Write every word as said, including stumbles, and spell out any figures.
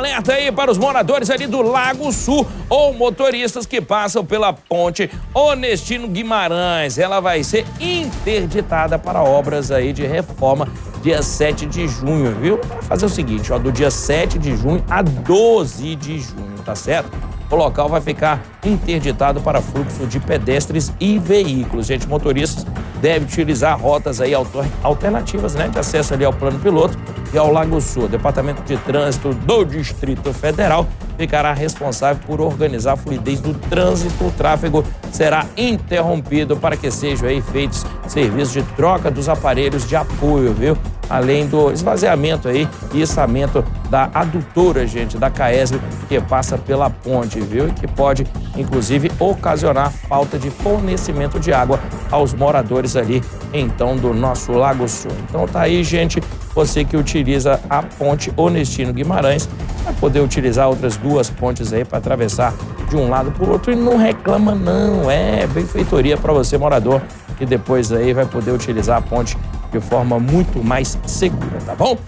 alerta aí para os moradores ali do Lago Sul ou motoristas que passam pela Ponte Honestino Guimarães. Ela vai ser interditada para obras aí de reforma dia sete de junho, viu? Vai fazer o seguinte, ó, do dia sete de junho a doze de junho, tá certo? O local vai ficar interditado para fluxo de pedestres e veículos. Gente, motoristas devem utilizar rotas aí alternativas, né, de acesso ali ao plano piloto e ao Lago Sul. O Departamento de Trânsito do Distrito Federal ficará responsável por organizar a fluidez do trânsito. O tráfego será interrompido para que sejam aí feitos serviços de troca dos aparelhos de apoio, viu? Além do esvaziamento aí e içamento da adutora, gente, da CAESB, que passa pela ponte, viu? E que pode, inclusive, ocasionar falta de fornecimento de água aos moradores ali, então, do nosso Lago Sul. Então tá aí, gente, você que utiliza a Ponte Honestino Guimarães, vai poder utilizar outras duas pontes aí para atravessar de um lado para o outro e não reclama não, é benfeitoria para você, morador, e depois aí vai poder utilizar a ponte de forma muito mais segura, tá bom?